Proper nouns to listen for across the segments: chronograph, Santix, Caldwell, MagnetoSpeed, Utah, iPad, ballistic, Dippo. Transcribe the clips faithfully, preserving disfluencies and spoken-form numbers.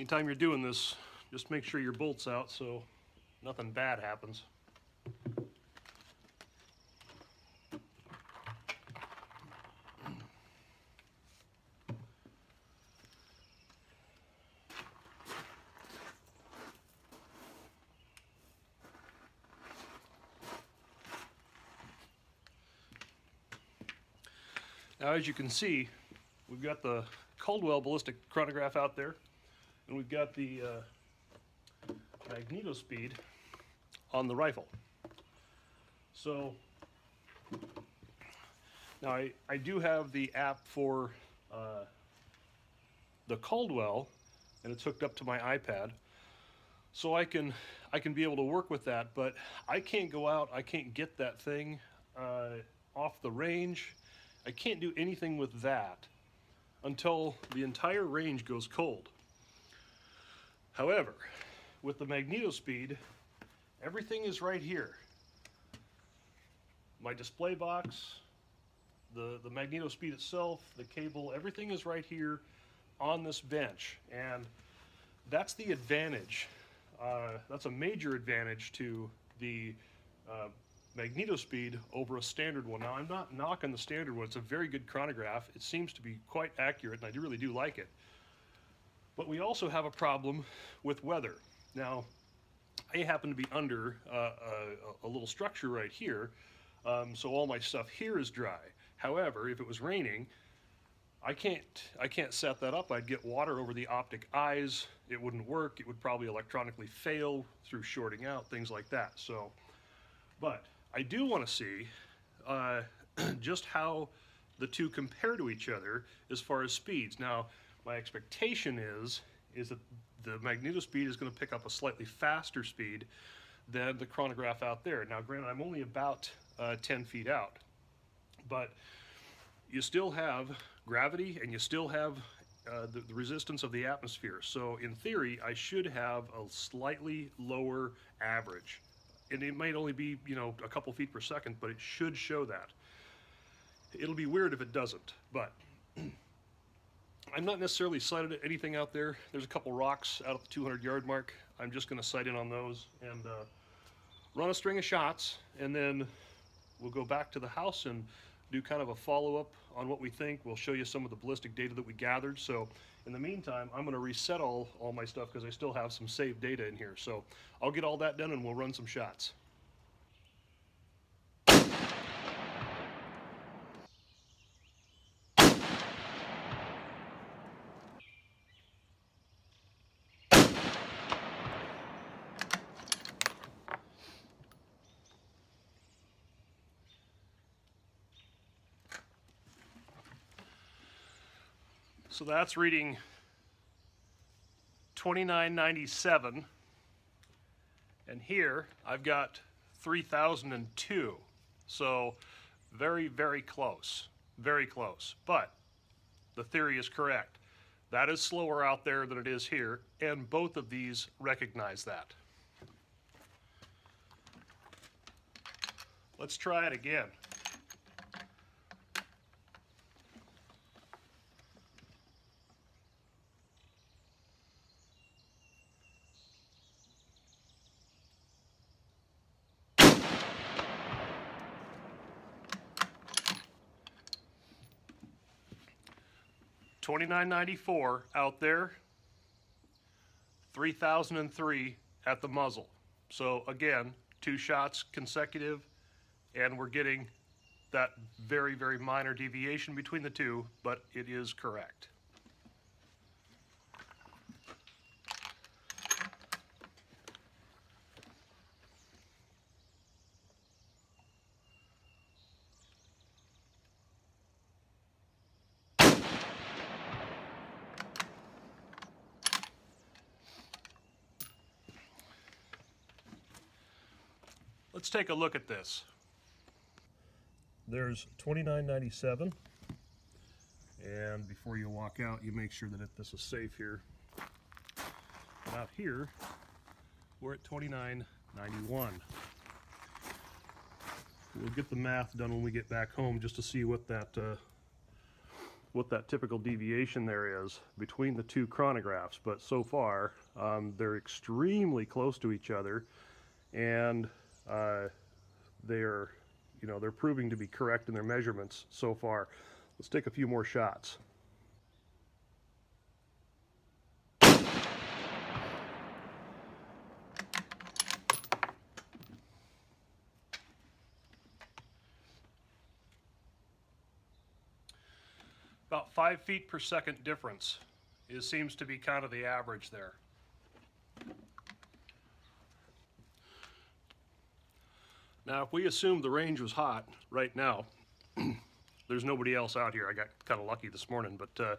anytime you're doing this, just make sure your bolt's out so nothing bad happens. Now, as you can see, we've got the Caldwell ballistic chronograph out there, and we've got the uh, MagnetoSpeed on the rifle. So now I, I do have the app for uh, the Caldwell, and it's hooked up to my iPad, so I can I can be able to work with that. But I can't go out. I can't get that thing uh, off the range. I can't do anything with that until the entire range goes cold. However, with the MagnetoSpeed, everything is right here. My display box, the, the MagnetoSpeed itself, the cable, everything is right here on this bench. And that's the advantage. Uh, that's a major advantage to the uh, MagnetoSpeed over a standard one. Now, I'm not knocking the standard one. It's a very good chronograph. It seems to be quite accurate, and I really do like it. But we also have a problem with weather. Now, I happen to be under uh, a, a little structure right here, um, so all my stuff here is dry. However, if it was raining, I can't, I can't set that up. I'd get water over the optic eyes. It wouldn't work. It would probably electronically fail through shorting out, things like that. So, but I do want to see uh, just how the two compare to each other as far as speeds. Now, my expectation is, is that the MagnetoSpeed is going to pick up a slightly faster speed than the chronograph out there. Now, granted, I'm only about uh, ten feet out, but you still have gravity and you still have uh, the, the resistance of the atmosphere. So in theory, I should have a slightly lower average. And it might only be, you know, a couple feet per second, but it should show that. It'll be weird if it doesn't, but I'm not necessarily sighted at anything out there. There's a couple rocks out at the two hundred yard mark. I'm just going to sight in on those and uh, run a string of shots, and then we'll go back to the house and do kind of a follow-up on what we think. We'll show you some of the ballistic data that we gathered. So in the meantime, I'm going to reset all, all my stuff because I still have some saved data in here. So I'll get all that done and we'll run some shots. So that's reading twenty-nine ninety-seven, and here I've got three thousand two. So very, very close, very close. But the theory is correct. That is slower out there than it is here, and both of these recognize that. Let's try it again. twenty-nine ninety-four out there, three thousand three at the muzzle. So again, two shots consecutive, and we're getting that very, very minor deviation between the two, but it is correct. Let's take a look at this. There's twenty-nine ninety-seven, and before you walk out, you make sure that if this is safe here. And out here, we're at twenty-nine ninety-one. We'll get the math done when we get back home just to see what that uh, what that typical deviation there is between the two chronographs, but so far um, they're extremely close to each other, and uh, they're, you know, they're proving to be correct in their measurements so far. Let's take a few more shots. About five feet per second difference. It seems to be kind of the average there. Now, if we assume the range was hot right now, there's nobody else out here. I got kind of lucky this morning, but uh,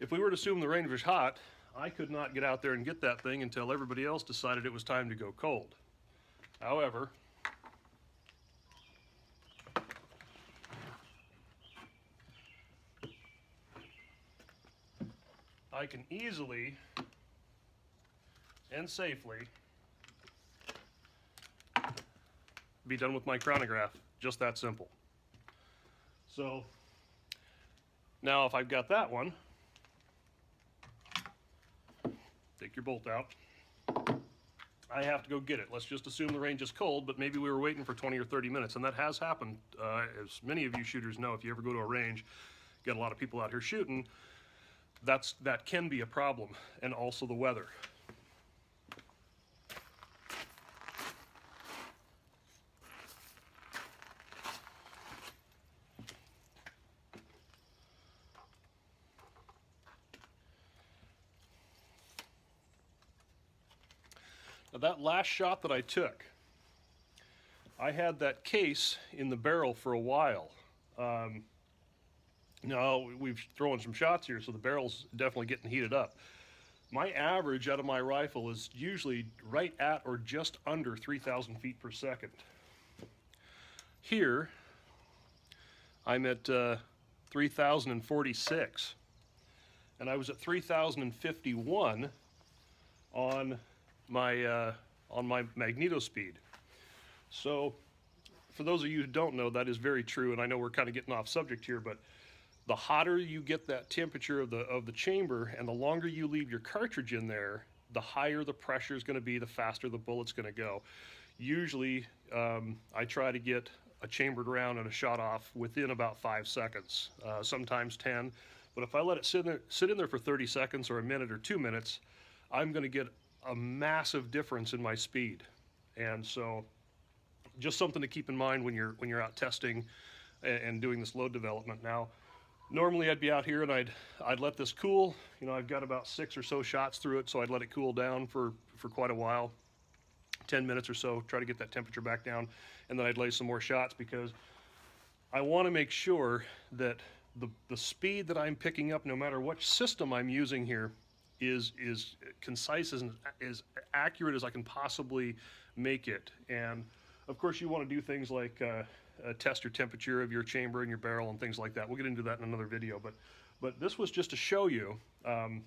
if we were to assume the range was hot, I could not get out there and get that thing until everybody else decided it was time to go cold. However, I can easily and safely be done with my chronograph, just that simple. So now if I've got that one, take your bolt out, I have to go get it. Let's just assume the range is cold, but maybe we were waiting for twenty or thirty minutes, and that has happened. Uh, as many of you shooters know, if you ever go to a range, got a lot of people out here shooting, That's, that can be a problem, and also the weather. Now, that last shot that I took, I had that case in the barrel for a while. Um, Now, we've thrown some shots here, so the barrel's definitely getting heated up. My average out of my rifle is usually right at or just under three thousand feet per second. Here, I'm at uh, three thousand forty-six, and I was at three thousand fifty-one on my, uh, on my MagnetoSpeed. So, for those of you who don't know, that is very true, and I know we're kind of getting off subject here, but the hotter you get that temperature of the of the chamber, and the longer you leave your cartridge in there, the higher the pressure is going to be, the faster the bullet's going to go. Usually, um, I try to get a chambered round and a shot off within about five seconds, uh, sometimes ten. But if I let it sit in there, sit in there for thirty seconds or a minute or two minutes, I'm going to get a massive difference in my speed. And so, just something to keep in mind when you're when you're out testing and, and doing this load development now. Normally I'd be out here and I'd I'd let this cool. You know, I've got about six or so shots through it, so I'd let it cool down for, for quite a while, ten minutes or so, try to get that temperature back down, and then I'd lay some more shots, because I want to make sure that the, the speed that I'm picking up, no matter what system I'm using here, is is concise and as accurate as I can possibly make it. And of course you want to do things like uh, Uh, test your temperature of your chamber and your barrel and things like that. We'll get into that in another video, but but this was just to show you um,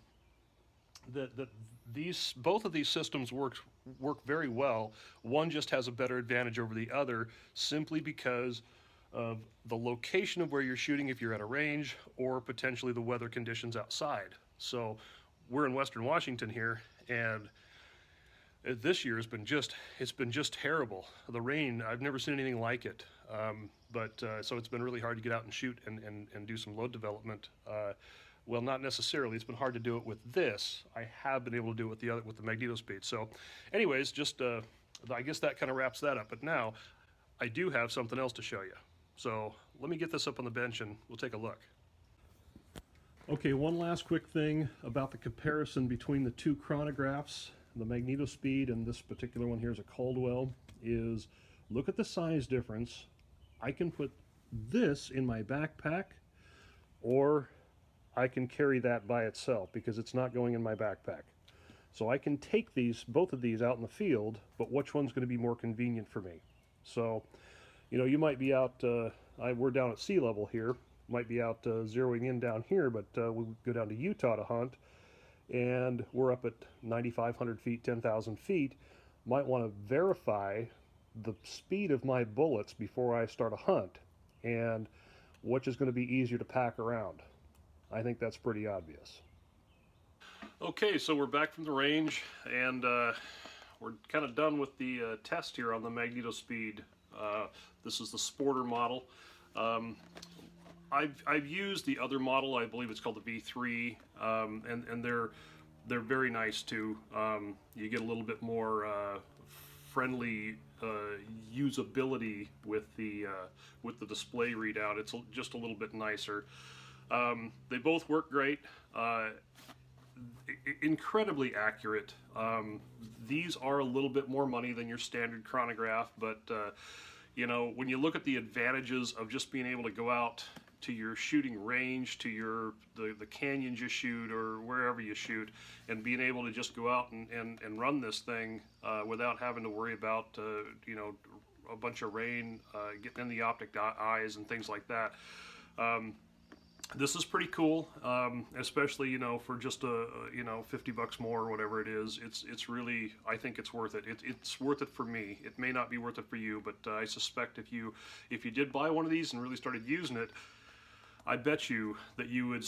that, that these both of these systems work work very well. One just has a better advantage over the other, simply because of the location of where you're shooting, if you're at a range, or potentially the weather conditions outside. So we're in Western Washington here, and this year has been just, it's been just terrible. The rain, I've never seen anything like it. Um, but uh, so it's been really hard to get out and shoot and, and, and do some load development. Uh, well, not necessarily. It's been hard to do it with this. I have been able to do it with the other, with the MagnetoSpeed. So anyways, just uh, I guess that kind of wraps that up. But now I do have something else to show you. So let me get this up on the bench and we'll take a look. Okay, one last quick thing about the comparison between the two chronographs. The MagnetoSpeed and this particular one here is a Caldwell, is look at the size difference. I can put this in my backpack, or I can carry that by itself because it's not going in my backpack. So I can take these, both of these, out in the field, but which one's going to be more convenient for me? So, you know, you might be out, uh, I, we're down at sea level here, might be out uh, zeroing in down here, but uh, we go down to Utah to hunt, and we're up at ninety-five hundred feet, ten thousand feet. Might want to verify the speed of my bullets before I start a hunt, and which is going to be easier to pack around. I think that's pretty obvious. Okay, so we're back from the range, and uh, we're kind of done with the uh, test here on the MagnetoSpeed. Uh, this is the Sporter model. Um, I've, I've used the other model, I believe it's called the V three, um, and, and they're, they're very nice too. Um, you get a little bit more uh, friendly uh, usability with the, uh, with the display readout. It's just a little bit nicer. Um, they both work great, uh, incredibly accurate. Um, these are a little bit more money than your standard chronograph, but uh, you know, when you look at the advantages of just being able to go out to your shooting range, to your the, the canyons you shoot or wherever you shoot, and being able to just go out and, and, and run this thing uh, without having to worry about uh, you know, a bunch of rain uh, getting in the optic eyes and things like that. Um, this is pretty cool, um, especially, you know, for just a, a you know, fifty bucks more or whatever it is. It's it's really, I think it's worth it. it it's worth it for me. It may not be worth it for you, but uh, I suspect if you if you did buy one of these and really started using it, I bet you that you would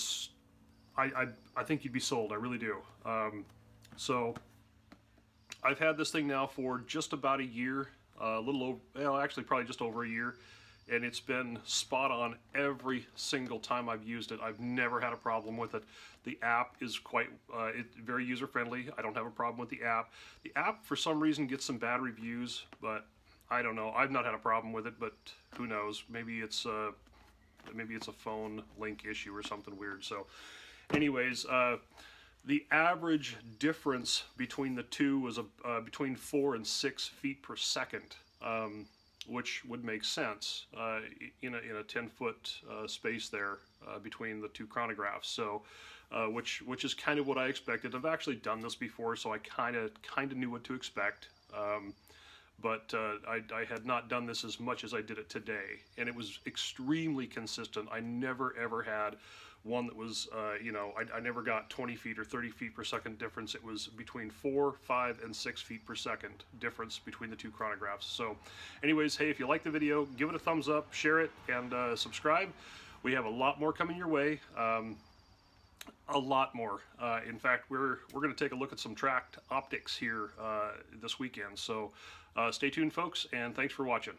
I, I, I think you'd be sold. I really do. Um, so I've had this thing now for just about a year, uh, a little over, well, actually probably just over a year, and it's been spot on every single time I've used it. I've never had a problem with it. The app is quite uh, it, very user-friendly. I don't have a problem with the app. The app, for some reason, gets some bad reviews, but I don't know. I've not had a problem with it, but who knows? Maybe it's, uh, maybe it's a phone link issue or something weird. So anyways, uh, the average difference between the two was a, uh, between four and six feet per second. Um, which would make sense uh, in a in a ten foot uh, space there uh, between the two chronographs. So, uh, which which is kind of what I expected. I've actually done this before, so I kind of kind of knew what to expect. Um, but uh, I, I had not done this as much as I did it today, and it was extremely consistent. I never ever had one that was, uh, you know, I, I never got twenty feet or thirty feet per second difference. It was between four, five, and six feet per second difference between the two chronographs. So anyways, hey, if you like the video, give it a thumbs up, share it, and uh, subscribe. We have a lot more coming your way. Um, a lot more. Uh, in fact, we're, we're going to take a look at some tracked optics here uh, this weekend. So uh, stay tuned, folks, and thanks for watching.